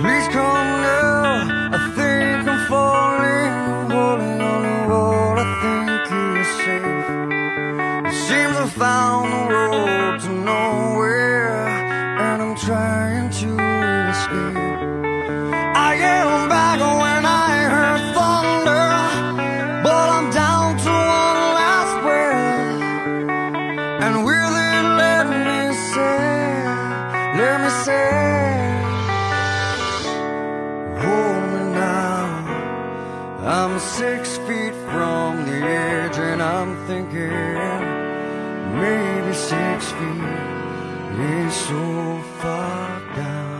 Please come now, I think I'm falling, holding on to what I think is safe. It seems I found the road to nowhere, and I'm trying to escape. I am back when I heard thunder, but I'm down to one last breath. And will it let me say, let me say, I'm 6 feet from the edge, and I'm thinking maybe 6 feet is so far down.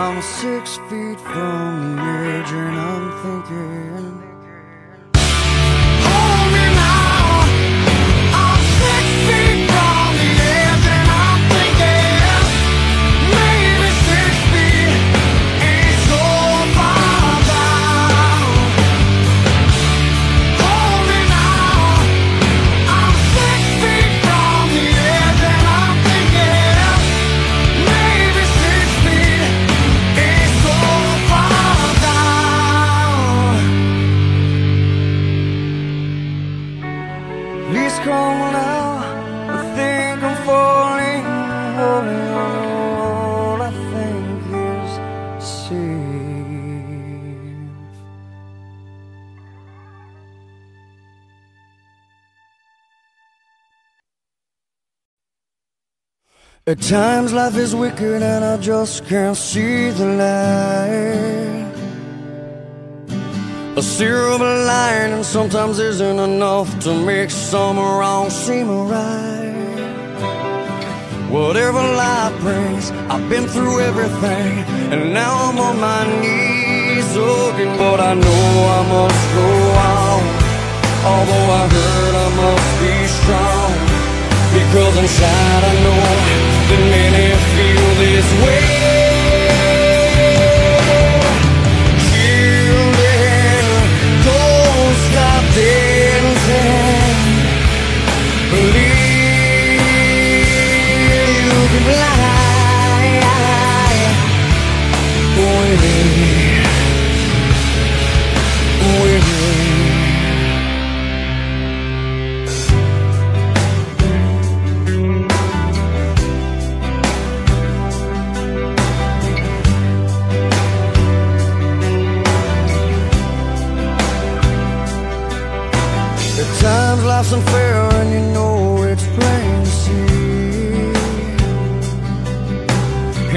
I'm 6 feet from the edge, and I'm thinking. Please come now, I think I'm falling, holding on to all I think is safe. At times life is wicked and I just can't see the light. A silver lining sometimes isn't enough to make some wrong seem right. Whatever life brings, I've been through everything, and now I'm on my knees looking. But I know I must go on, although I hurt I must be strong, because inside I know that many feel this way.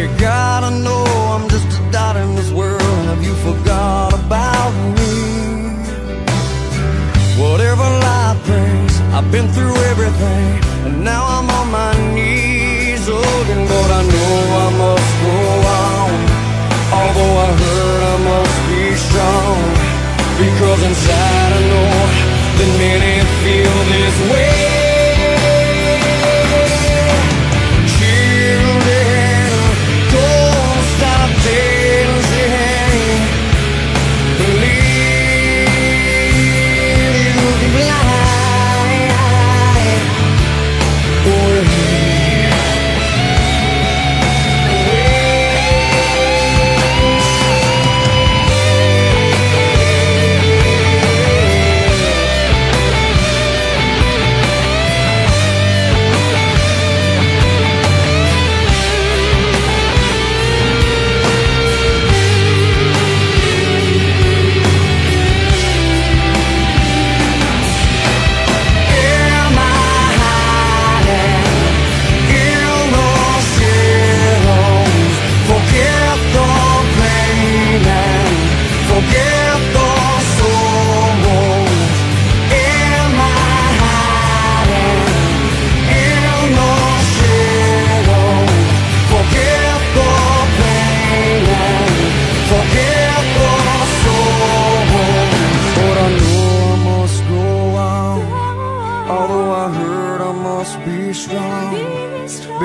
here, God, I know I'm just a dot in this world. Have you forgot about me? Whatever life brings, I've been through everything, and now I'm on my knees again. But I know I must go on, although I hurt, I must be strong, because inside I know that many feel this way.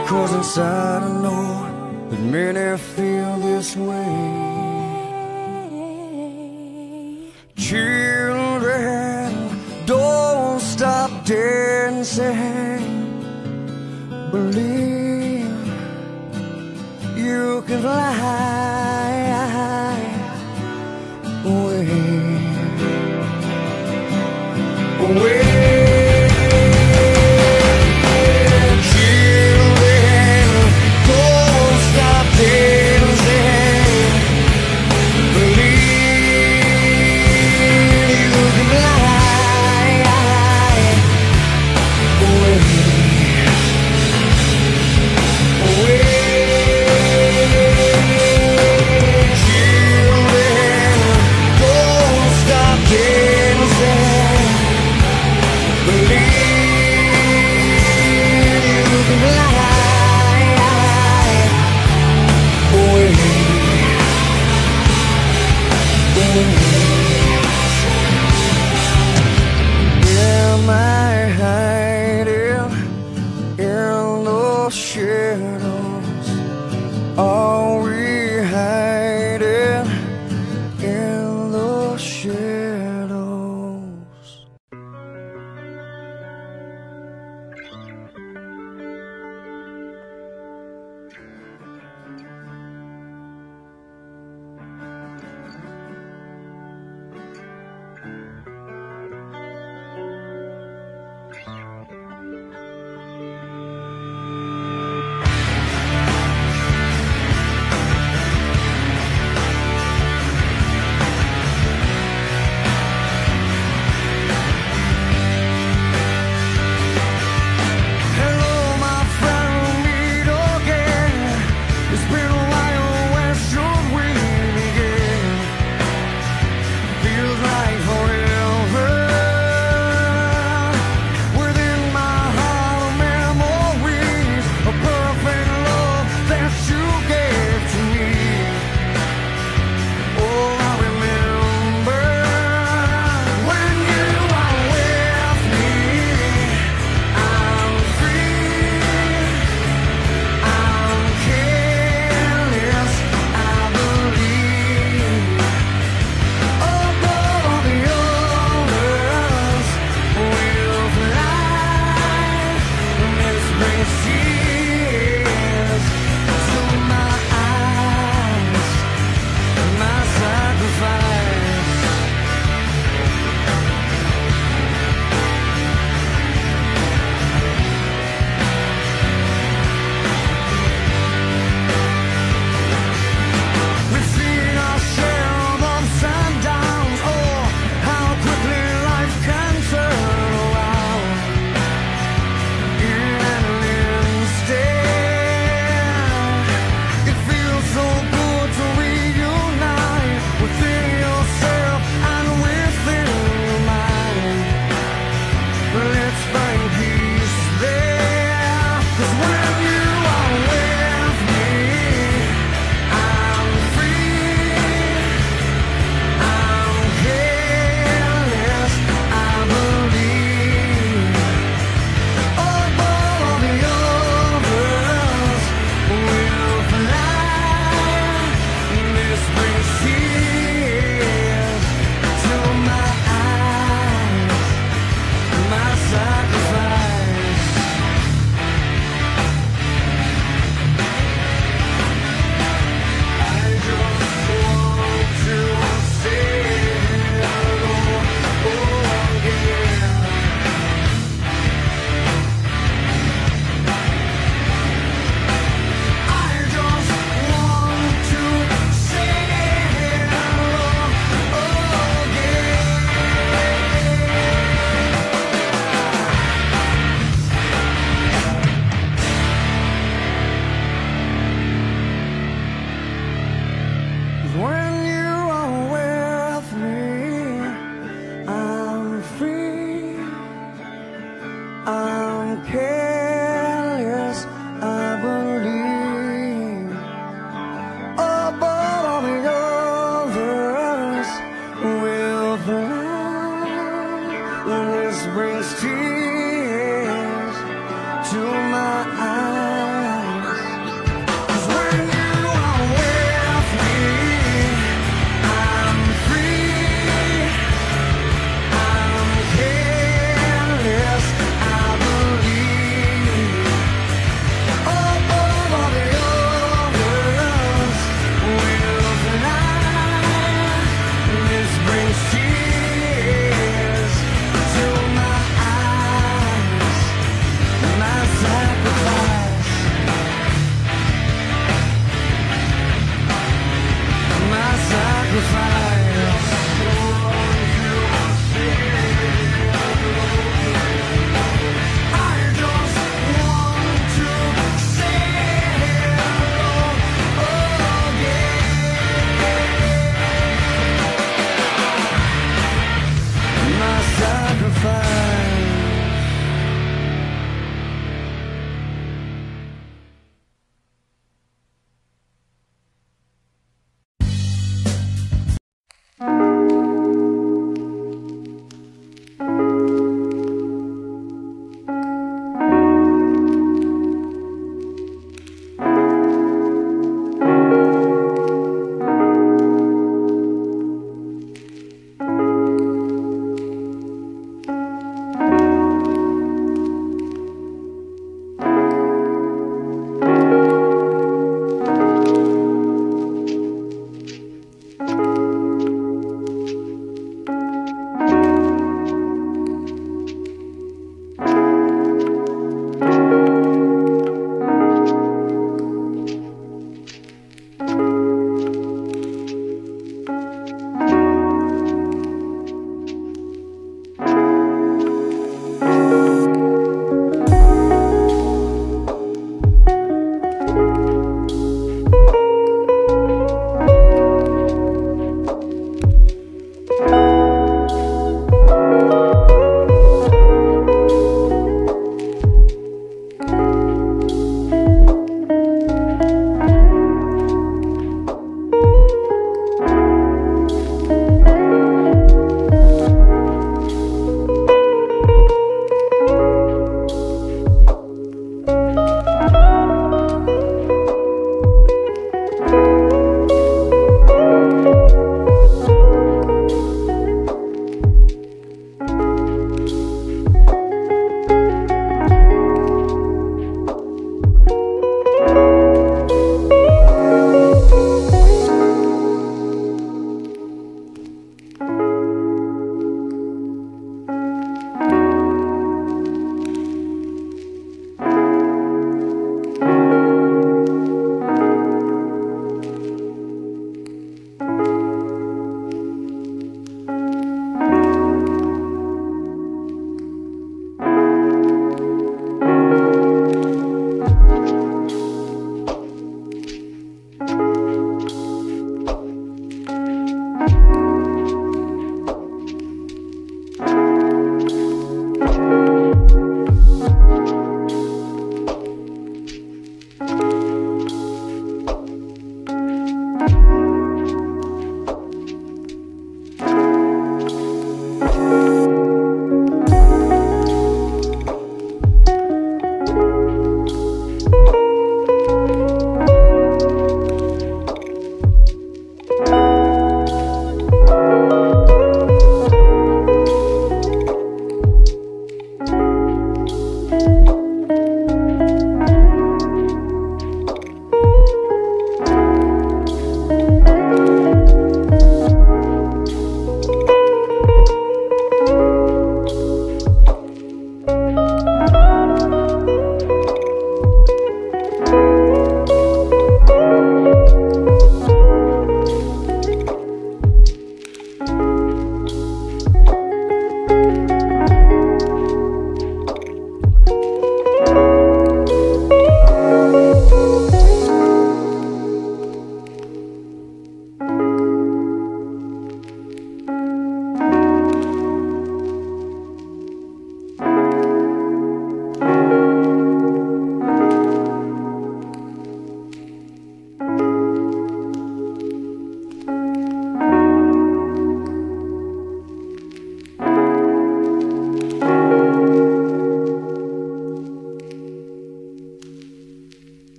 Because inside I know that many feel this way. Children, don't stop dancing. Believe you can fly away, away. Am I hiding in those shadows? Are we hiding in those shadows?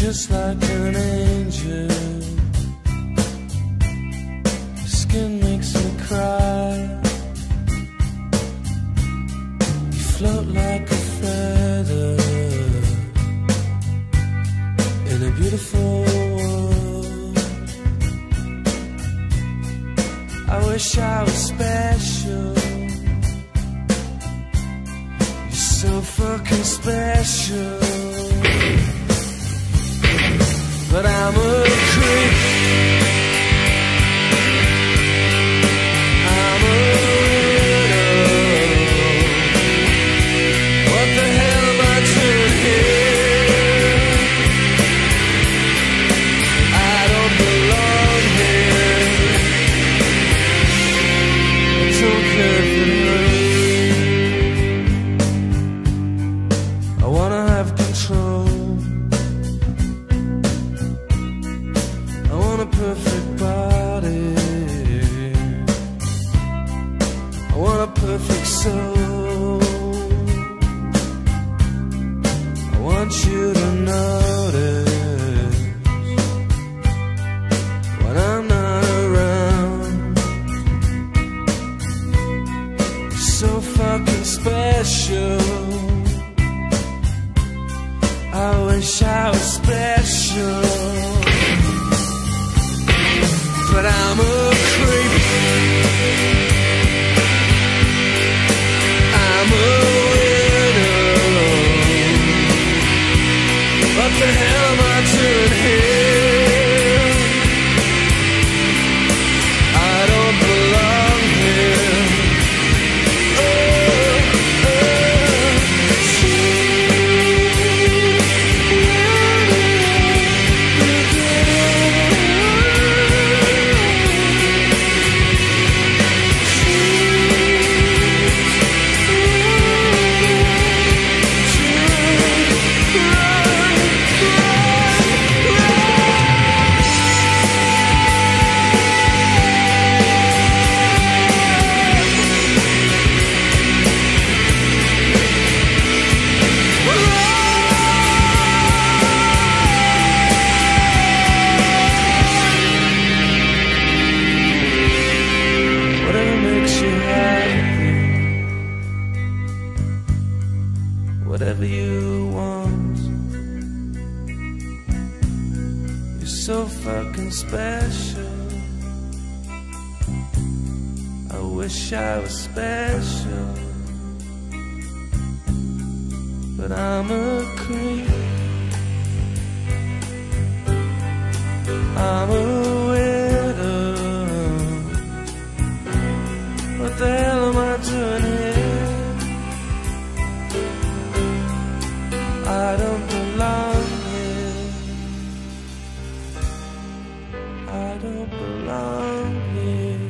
just like an angel. Skin makes me cry. You float like a feather in a beautiful world. I wish I was special. You're so fucking special. But I'm a creep, I'm a widow. What the hell am I doing here? I don't belong here. I don't care for me. I wanna have control. I want a perfect body, I want a perfect soul. I want you to notice when I'm not around. You're so fucking special. I wish I was special. But I'm a creep. Whatever you want, you're so fucking special. I wish I was special, but I'm a creep. I'm a widow. What the hell am I doing here? I don't belong here. I don't belong here.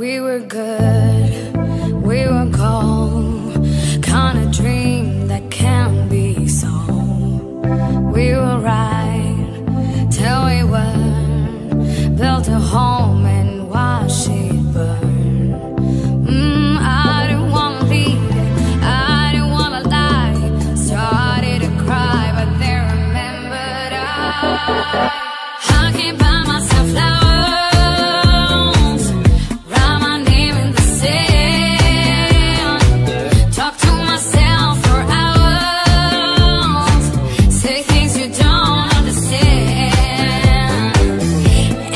We were good, we were cold, kind of dream that can't be sold. We were right till we weren't, built a home and watched it burn. I didn't want to leave, I didn't want to lie. Started to cry, but then remembered I can't buy myself flowers. You don't understand.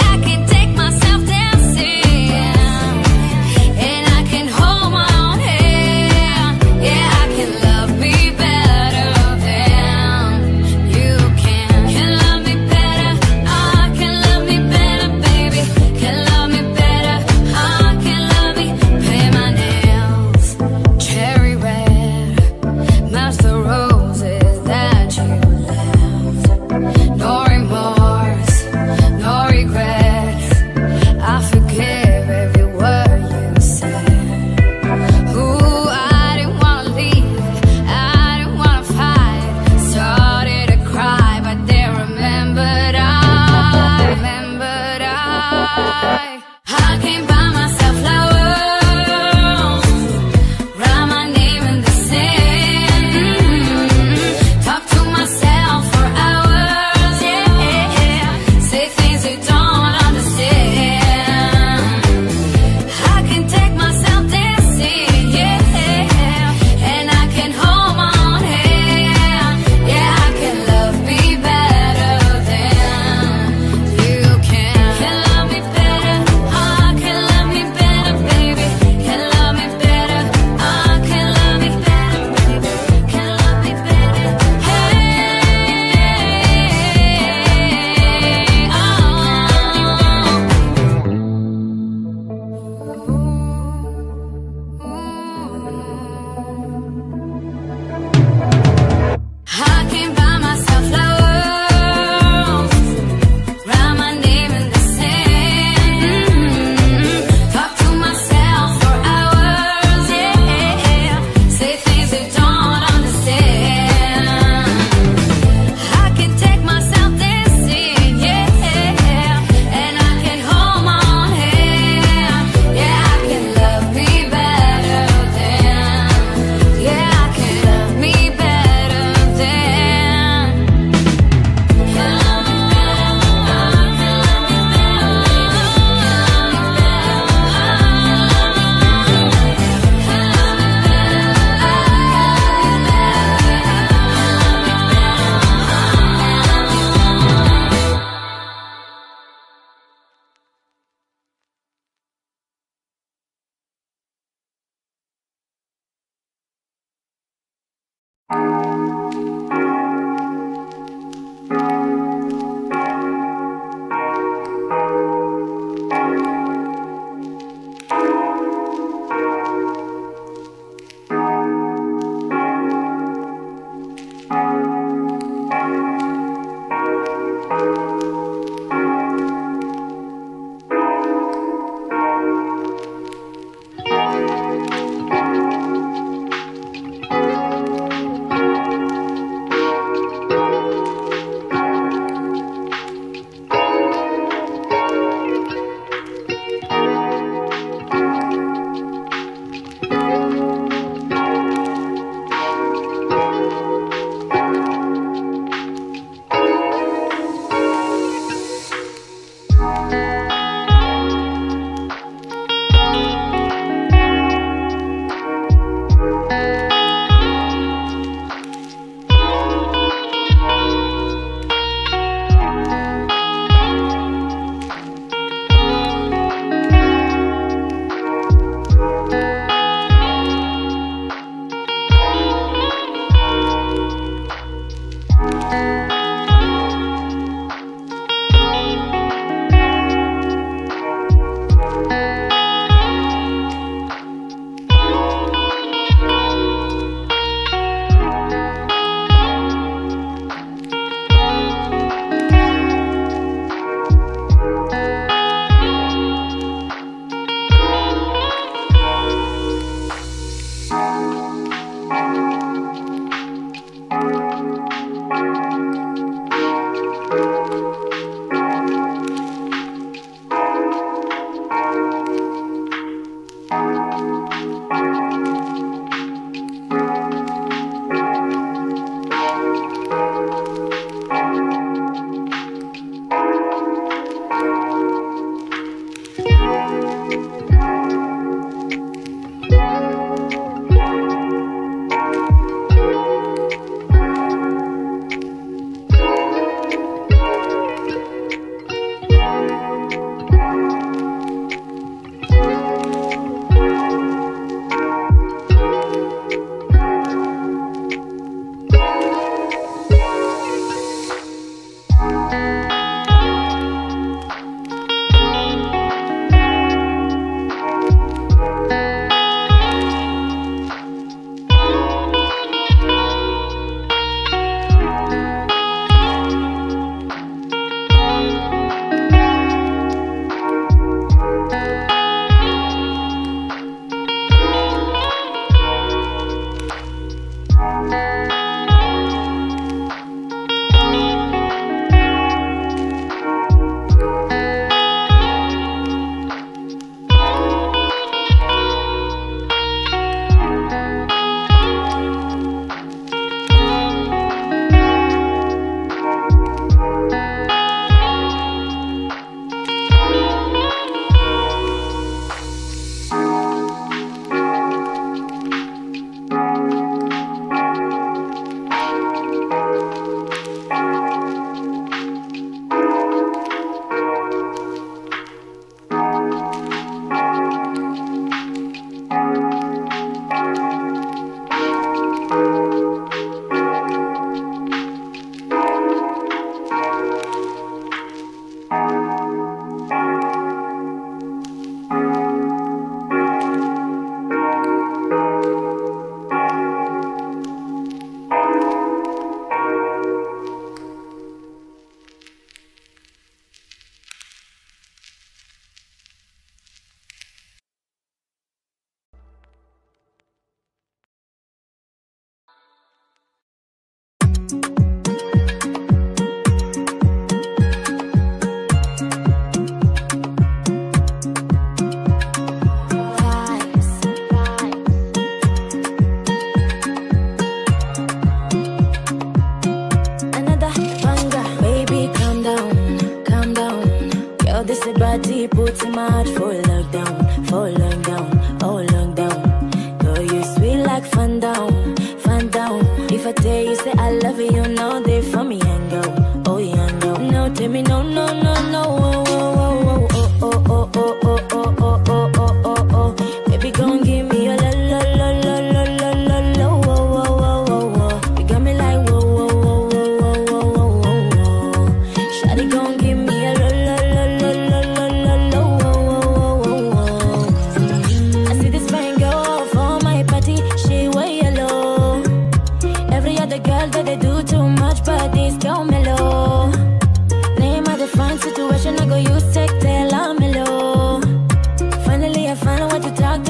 I can take myself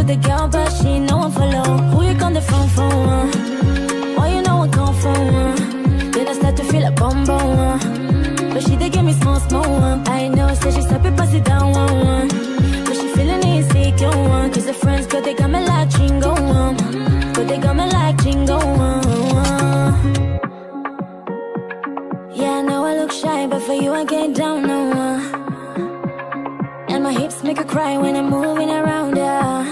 with the girl, but she know I'm for low. Who you on the phone for? Why you know I come for? Then I start to feel a bum bum. But she did give me small, small one. I know, so she's happy, pass it down one. But she feeling insecure one. Cause her friends, but they got me like Jingo one. But they got me like Jingo one. Yeah, I know I look shy, but for you I get down no one. And my hips make her cry when I'm moving around, yeah.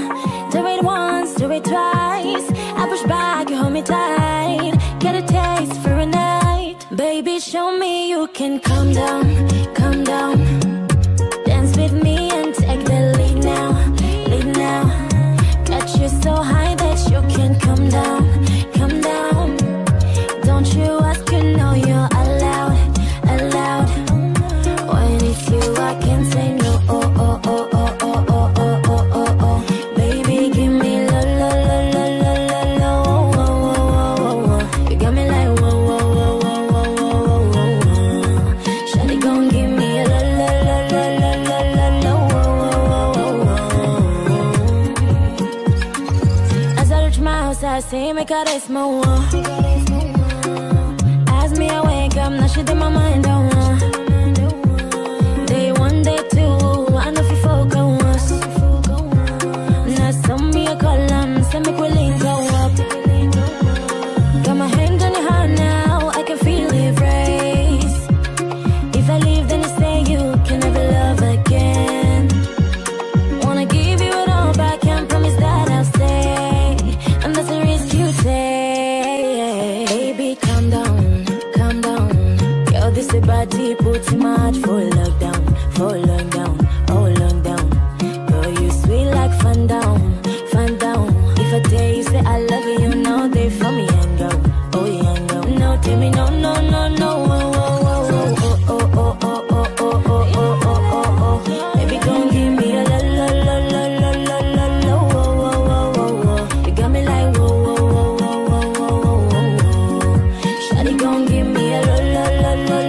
Do it once, do it twice. I push back, you hold me tight. Get a taste for a night. Baby, show me you can calm down, calm down. Dance with me and take the lead now, lead now. Got you so high that you can't come down, come down. Don't you ask, you know you're allowed, allowed. When it's you, I can't say no. Oh, oh, oh, oh, oh, oh, oh, oh, oh, oh. Baby, give me lo, lo, lo, lo, lo, lo, lo. Oh, oh, oh, oh, oh. You got me like whoa, whoa, whoa, whoa, whoa, whoa, whoa, whoa. Shawty gon' give me lo, lo, lo, lo, lo, lo, lo, lo. Oh, oh, oh, oh. As I reach my house, I see my car is more. Now she did my mind on day one, day two. I know if you forgo us. Now send me a column, send me quilling go up. Got my hand on your heart now, I can feel it race. If I leave, then you say you can never love again. Wanna give you it all, but I can't promise that I'll stay. And that's the risk you take. Baby, calm down, calm down. This body puts my heart for lockdown, for lockdown, oh lockdown. Girl, you sweet like fun down, fun down. If I tell you say I love you, you know they for me and go, oh yeah and go. No, tell me no, no, no, no, oh, oh, oh, oh, oh, oh, oh, oh, oh, oh, oh, oh, oh, oh, oh. Baby, gon' give me a la la la la la la la la, oh, oh, oh, oh, oh. You got me like whoa, whoa, whoa, whoa, whoa, whoa, whoa, whoa. Shawty gon' give me a la la la la.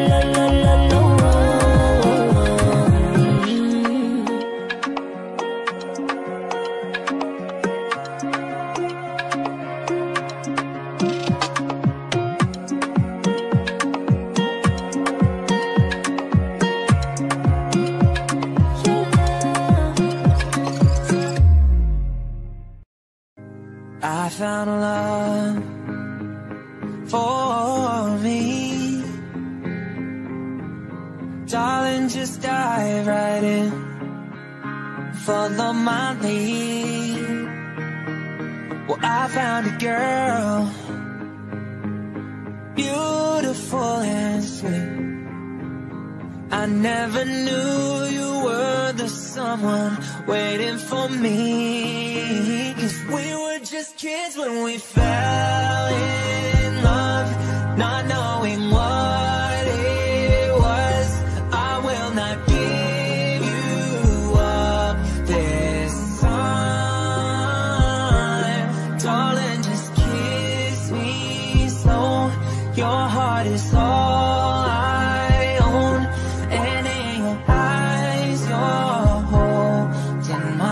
I found love for me. Darling, just dive right in. Follow my lead. Well, I found a girl, beautiful and sweet. I never knew you were the someone waiting for me. 'Cause we were just kids when we fell in love, not knowing what it was. I will not give you up this time. Darling, just kiss me slow. Your heart is all I own, and in your eyes you're holding mine.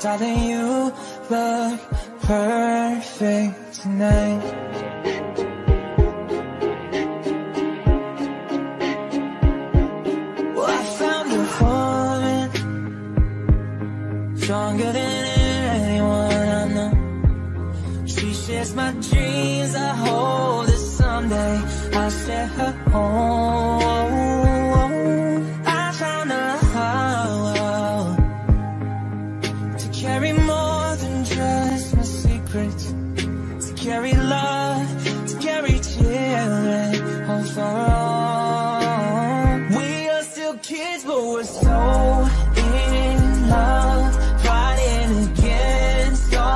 Darling, you look perfect tonight. Well, I found a woman stronger than anyone I know. She shares my dreams. I hope that someday I'll share her home. I found a carry more than just my secrets, to carry love, to carry children home for all. We are still kids, but we're so in love, fighting against all.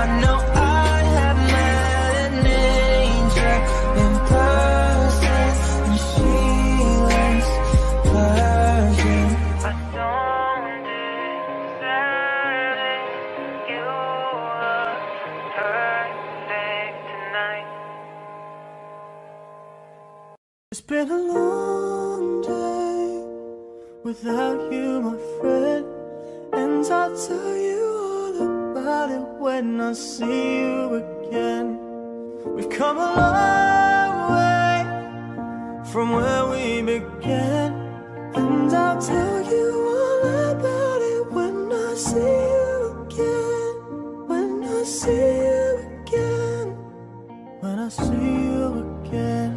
I know I have met an angel in person, and she looks perfect. I don't deserve it. You were perfect tonight. It's been a long day without you, my friend, and I'll tell you about it when I see you again. We've come a long way from where we began, and I'll tell you all about it when I see you again. When I see you again. When I see you again.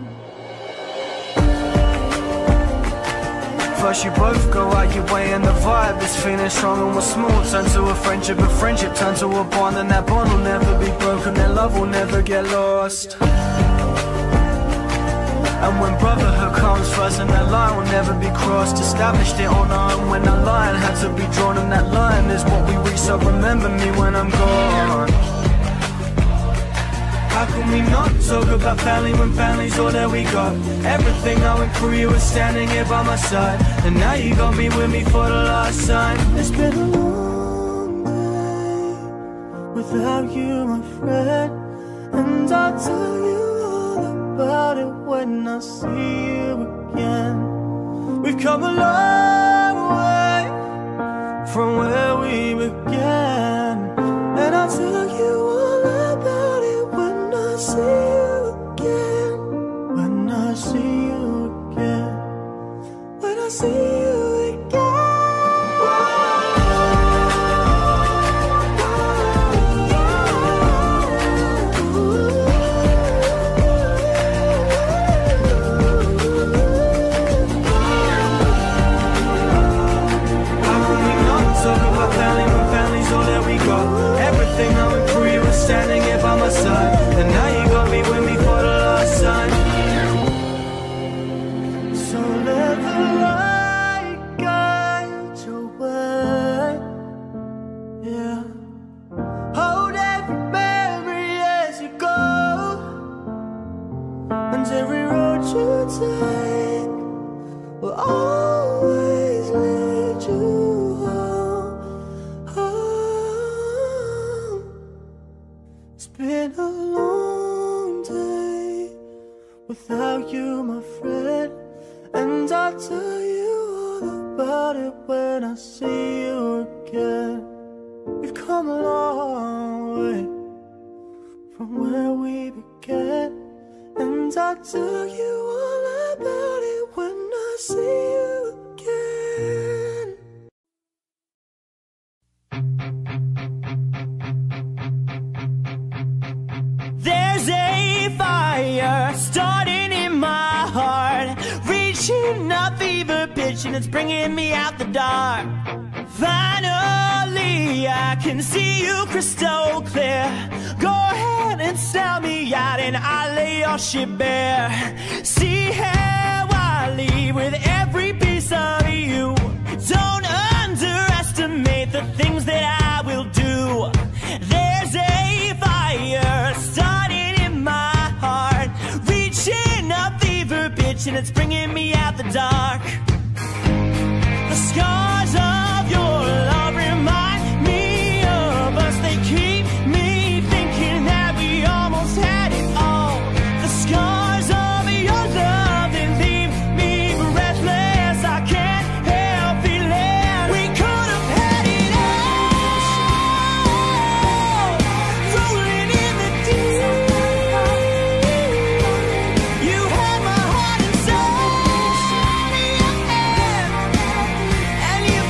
First you both go out your way and the vibe is feeling strong and we're small. Turn to a friendship, and friendship turns to a bond, and that bond will never be broken, their love will never get lost. And when brotherhood comes first, and that line will never be crossed. Established it on our own when that line had to be drawn, and that line is what we reach, so remember me when I'm gone. How can we not talk about family when family's all that we got? Everything I went through, you were standing here by my side, and now you got me with me for the last time. It's been a long day without you, my friend, and I'll tell you all about it when I see you again. We've come a long way from where we began, and I'll tell you all about it when I see you again. When I see you again. When I see you again. How can we not talk about family when family's all that we got? Everything I went through, you were standing here by my side, and now you got me with me for the last time. So let the light guide your way, yeah. Hold every memory as you go, and every road you take will always lead you. It's been a long day without you, my friend, and I'll tell you all about it when I see you again. We've come a long way from where we began, and I'll tell you all about it when I see you again. Starting in my heart, reaching a fever pitch, and it's bringing me out the dark. Finally, I can see you crystal clear. Go ahead and sell me out, and I'll lay your shit bare. See how I leave with every piece of you. Don't underestimate the things that I will do. There's a fire starting in my heart, reaching a fever pitch, and it's bringing me out the dark. The scars of your love remind me of us. They keep me thinking that we almost had it all. The scars of your love, they leave me breathless. I can't help feeling we could have had it all, rolling in the deep. And you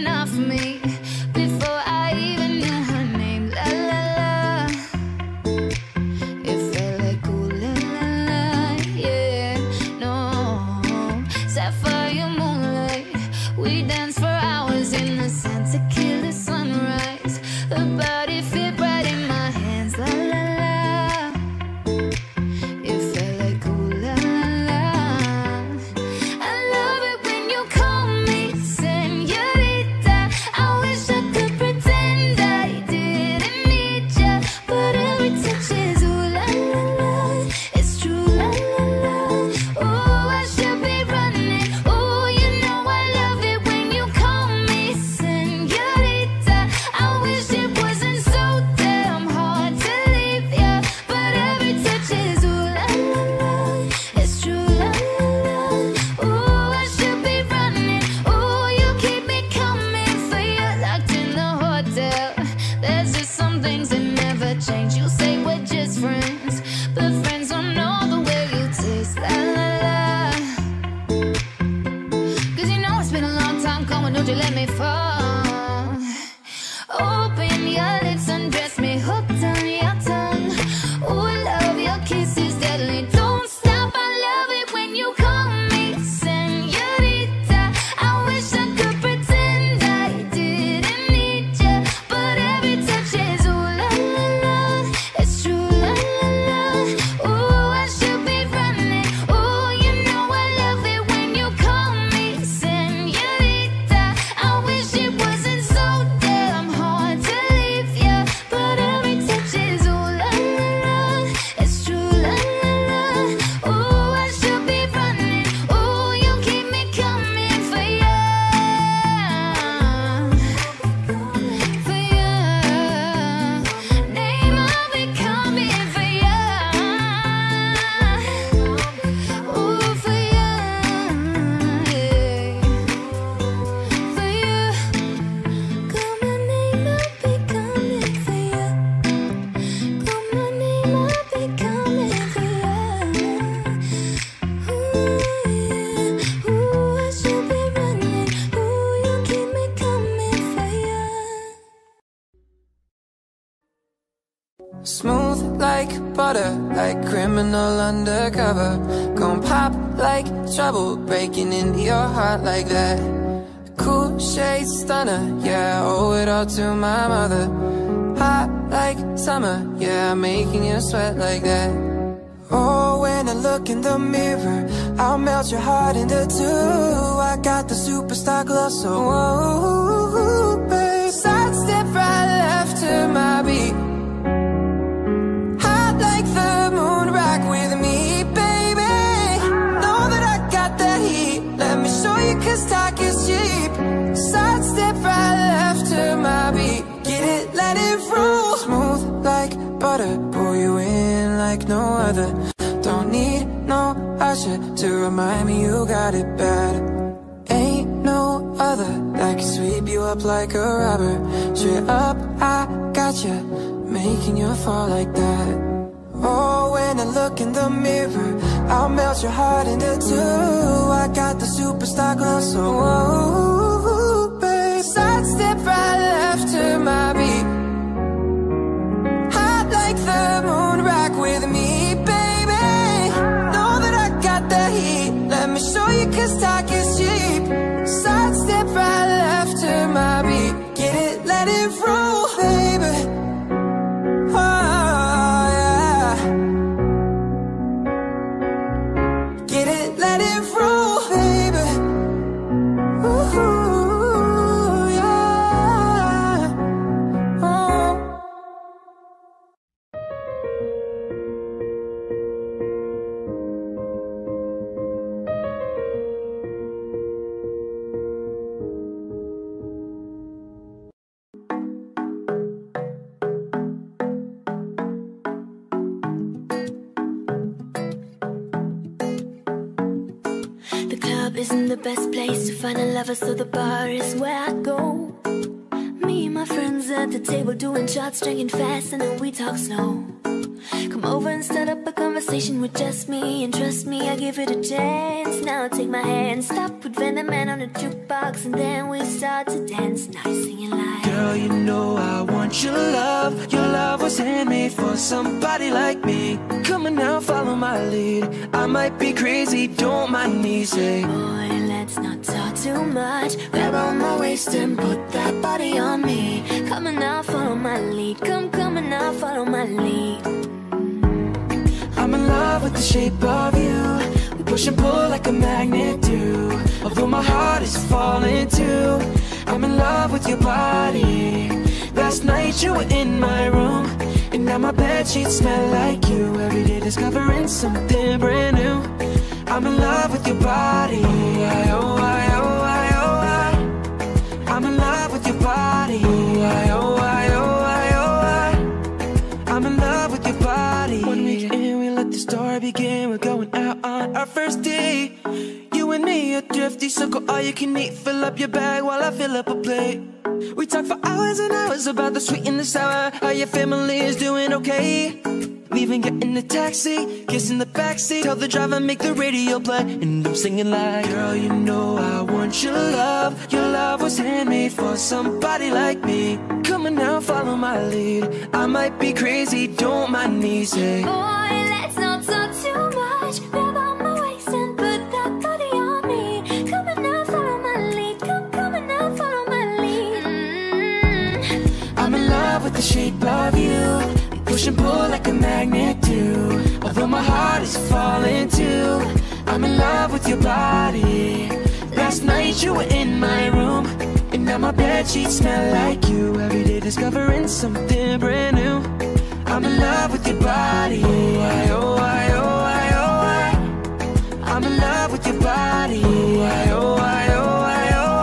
thinking of me before I even knew her name. La la la, it felt like ooh la la la, yeah. No, sapphire moonlight, we danced for hours in the sand to kill the sunrise. Her body fit right in my hands. La la la, it felt like ooh la la la. I love it when you call me señorita. I wish I could pretend I didn't need ya, but every touch is ooh la la la. It's true, la la la. Oh, I should be running. Oh, you know I love it when you call me señorita. I wish it wasn't so damn hard to leave ya, but every touch is ooh la la la. It's true, la la la. Ooh, I should be running. Ooh, you keep me coming for you. Locked in the hotel, there's just some things that never change. You say we're just friends, but friends don't know the way you taste. La la la, 'cause you know it's been a long time coming. Don't you let me fall. Open your lips, undress me, hooked on your tongue. Ooh, love your kisses deadly. Don't stop, I love it when you call me señorita. I wish I could pretend I didn't need ya, but every touch is ooh la la la. It's true, la la la. Ooh, I should be running. Ooh, you know I love it when you call me señorita. I wish it wasn't so damn hard to leave ya, but every touch is ooh la la la. It's true, la la la. Ooh, I should be running. Ooh, you keep me coming for ya, for ya. Name I'll be coming for ya. Ooh, for ya, yeah. For ya, call my name, I'll be coming for ya. Call my name, I'll be coming for ya. Ooh, yeah. Ooh, I should be running. Ooh, you keep me coming for ya. Smooth like butter, like criminal undercover. Gon' pop like trouble, breaking into your heart like that. Cool shade stunner, yeah, I owe it all to my mother. Hot like summer, yeah, I'm making you sweat like that. Oh, when I look in the mirror, I'll melt your heart into two. I got the superstar glow, so ooh, babe. Sidestep right left to my beat. Hot like the moon, rock with me, baby. Know that I got that heat. Let me show you, 'cause talk is cheap. Sidestep right left to my beat. Get it, let it roll. Smooth like butter, pull you in like no other. Don't need no usher to remind me you got it bad. Ain't no other that can sweep you up like a rubber. Straight up, I got you, making you fall like that. Oh, when I look in the mirror, I'll melt your heart into two. I got the superstar glow, so ooh, babe. Sidestep right left to my beat. Hot like the moon, rock with me, baby. Know that I got that heat. Let me show you, 'cause talk is cheap. Sidestep right left to my beat. Get it, let it roll, baby. Oh, yeah. Get it, let it roll, baby. Ooh, yeah. Oh. The club isn't the best place to find a lover, so the bar is where I go. Me and my friends at the table doing shots, drinking fast, and then we talk slow. Come over and start up a conversation with just me, and trust me, I give it a chance. Now take my hand, stop with Venom Man on the jukebox, and then we start to dance. Now you're singing like, girl, you know I want your love. Your love was handmade for somebody like me. Come on now, follow my lead. I might be crazy, don't mind me, say, boy, let's not talk too much. Grab on my waist and put that body on me. Come on now, follow my lead. Come on now, follow my lead. I'm in love with the shape of you. We push and pull like a magnet do. Although my heart is falling too, I'm in love with your body. Last night you were in my room, and now my bedsheets smell like you. Every day discovering something brand new. I'm in love with your body. Oh, I, oh, I, oh, I, oh, I. I'm in love with your body. Oh, I, oh, I, oh, I, oh, I. I'm in love with your body. One week in, we let the story begin. We're going out on our first date. You and me, a thrifty circle, all you can eat. Fill up your bag while I fill up a plate. We talk for hours and hours about the sweet and the sour. How your family is doing okay. Leaving, get in the taxi, kiss in the backseat. Tell the driver, make the radio play. And I'm singing like, girl, you know I want your love. Your love was handmade for somebody like me. Come on now, follow my lead. I might be crazy, don't mind me, say, boy, let's not talk too much. Grab on my waist and put that body on me. Come on now, follow my lead. Come on now, follow my lead. I'm in love with the shape of you. Push and pull like a magnet do. Although my heart is falling too, I'm in love with your body. Last night you were in my room, and now my bedsheets smell like you. Every day discovering something brand new. I'm in love with your body. Oh, I, oh, I, oh, I, oh, I. I'm in love with your body. Oh, I, oh, I, oh, I, oh,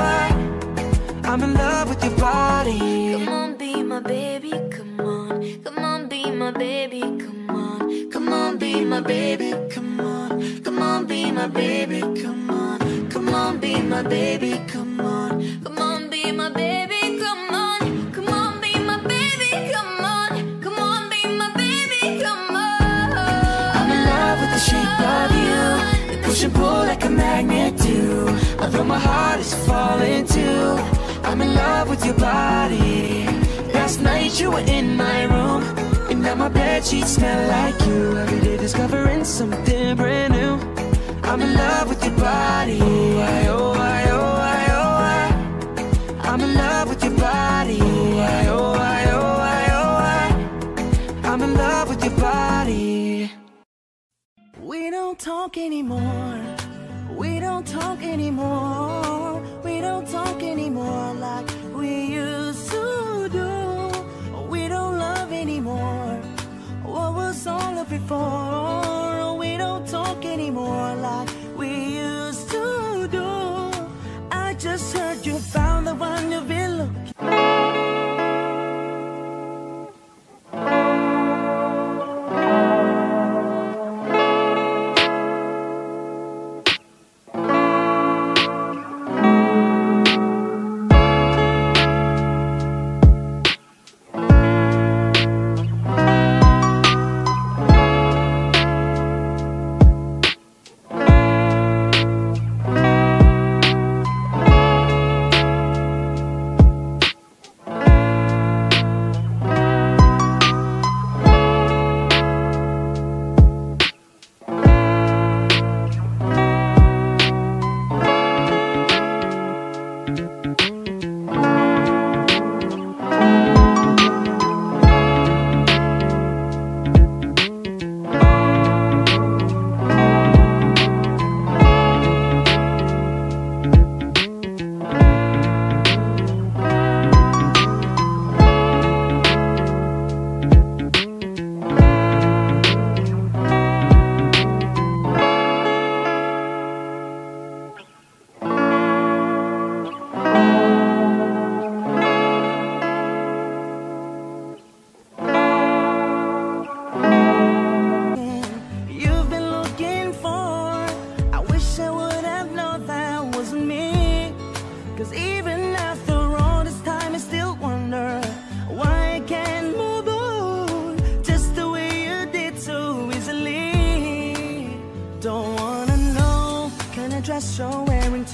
I. I'm in love with your body. Come on, be my baby, come on. Come on, my baby, come on. Come on, be my baby, come on. Come on, be my baby, come on. Come on, be my baby, come on. Come on, be my baby, come on. Come on, be my baby, come on. Come on, be my baby, come on. I'm in love with the shape of you. They push and pull like a magnet do. Although my heart is falling too, I'm in love with your body. Last night you were in my room, and now my bedsheets smell like you. Every day discovering something brand new. I'm in love with your body. Oh, I, oh, I, oh, I, oh, I. I'm in love with your body. Oh, I, oh, I, oh, I, oh, I. I'm in love with your body. We don't talk anymore. We don't talk anymore. We don't talk anymore like we used to do. Anymore, what was all of it for? We don't talk anymore like we used to do. I just heard you found the one you've been looking for.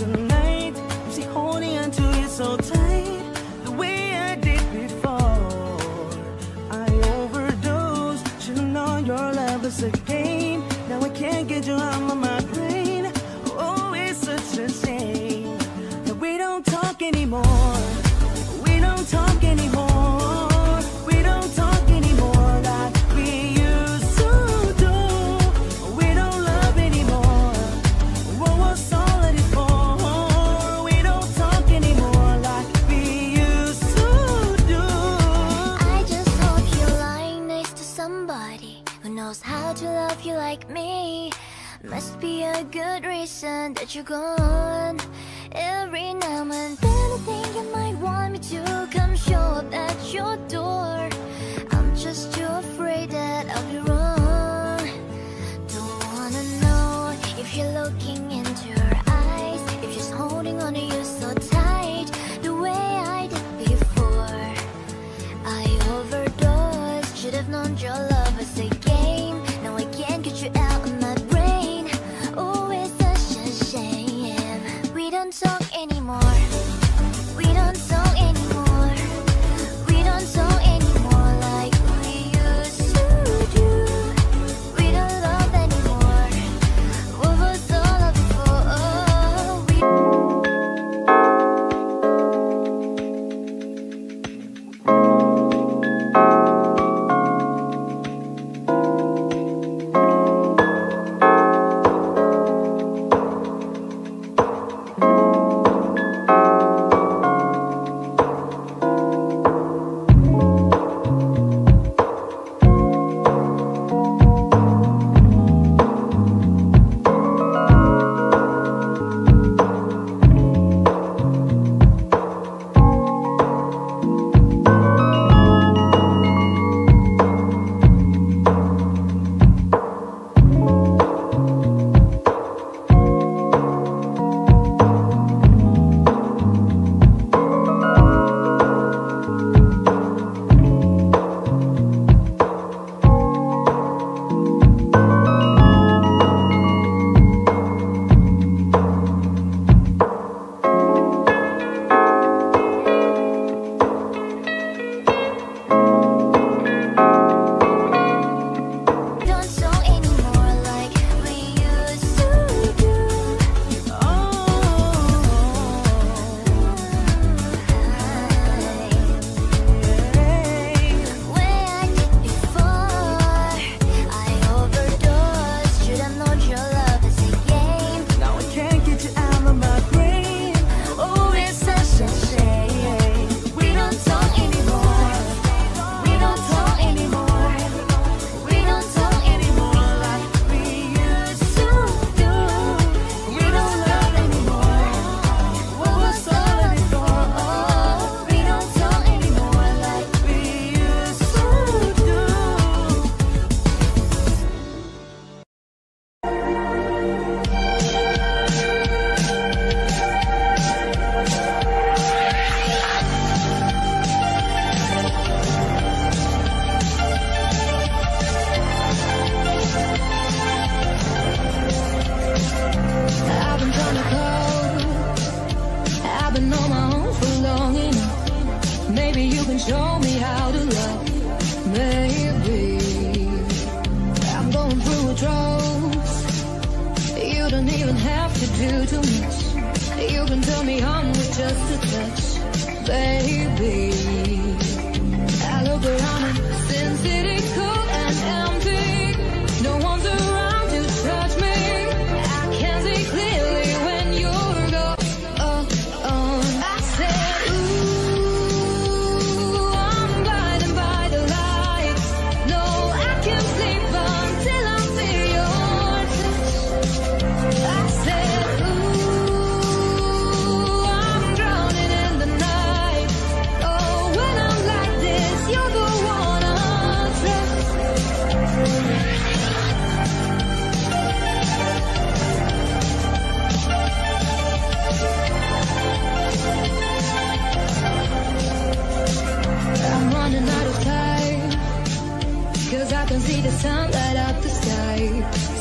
tonight. I'm still holding on to you so tight, the way I did before. I overdosed, should've known your love was a game. Now I can't get you out of my brain. Oh, it's such a shame that we don't talk anymore. We don't talk anymore. Like me, must be a good reason that you're gone. Every now and then I think you might want me to come show up at your door. I'm just too afraid that I'll be wrong. Don't wanna know if you're looking into her eyes, if she's holding on to you so tight, the way I did before. I overdosed, should have known your love was a game. Out of my brain. Oh, it's such a shame. We don't talk anymore. We don't talk anymore. We don't talk anymore like we used to do. We don't love anymore. What was all of it for? Oh,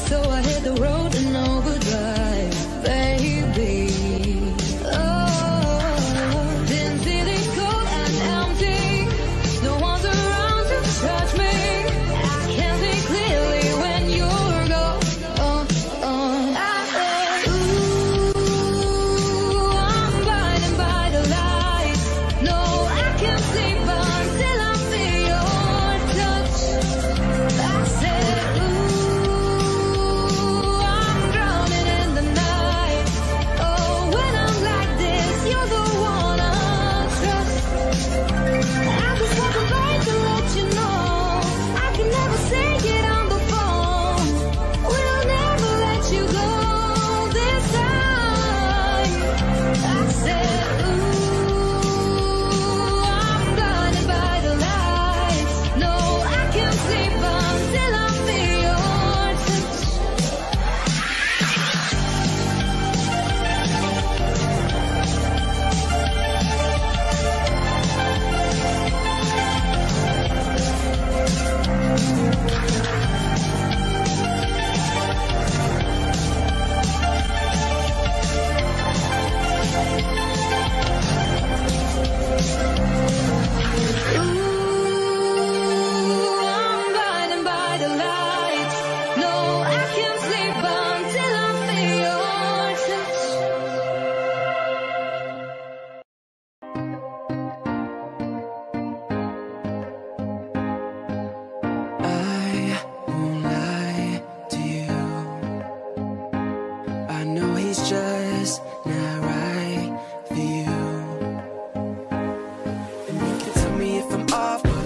so I hit the road and overdrive, baby.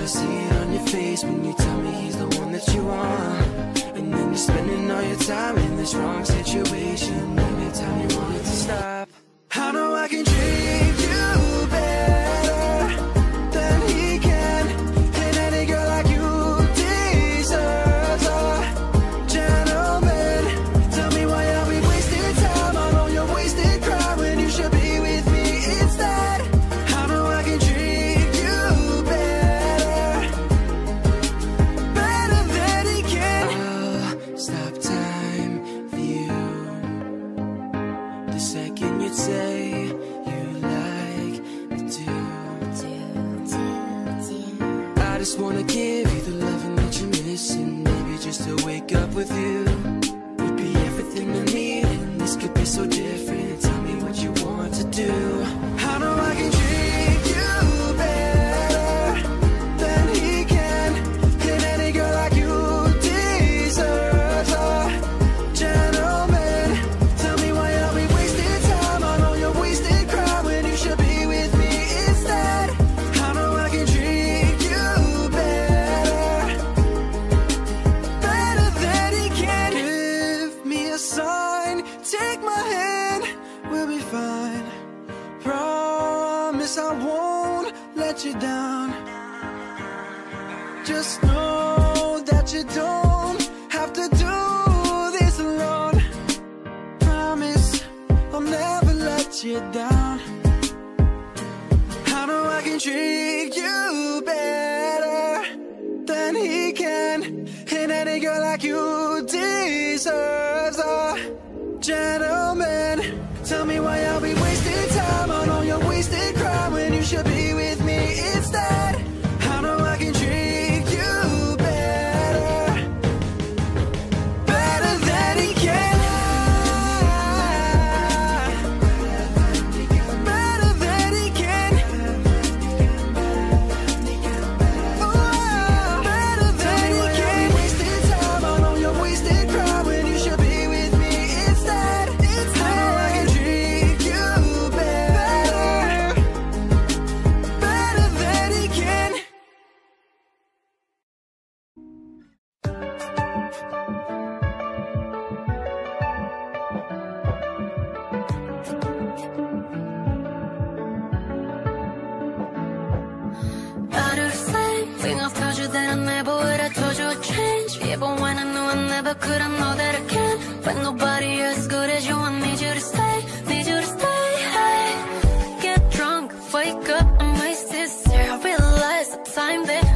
I see it on your face when you tell me he's the one that you want. And then you're spending all your time in this wrong situation. Every time you want it to stop. I know I can treat you better than he can, and any girl like you deserves a gentleman. Tell me why are we wasting time? I know you're wasting crime when you should be with me instead. I know I can treat you better, better than he can. I'll stop time for you the second you'd say I just wanna give you the loving that you're missing. Maybe just to wake up with you would be everything I need, and this could be so different. Tell me what you want to do. I know I can treat you better than he can, and any girl like you deserves a gentleman. Tell me why are we wasting time? I know you're wasting crime when you should be with me instead. I know I can treat sign, take my hand, we'll be fine. Promise I won't let you down. Just know that you don't have to do this alone. Promise I'll never let you down. I know I can treat you better than he can, and any girl like you deserves gentlemen. Tell me why I'll be wasting time on all your wasted crime when you should be with me instead. I know I can treat you better, better than he can, better than he can, oh, better than he can. Wasted time on all your wasted crime when you should be. I've told you that I never would, I told you I'd change. Yeah, but when I knew I never could, I know that I can. But nobody as good as you, I need you to stay, need you to stay. I get drunk, wake up, I'm wasted. I realize the time that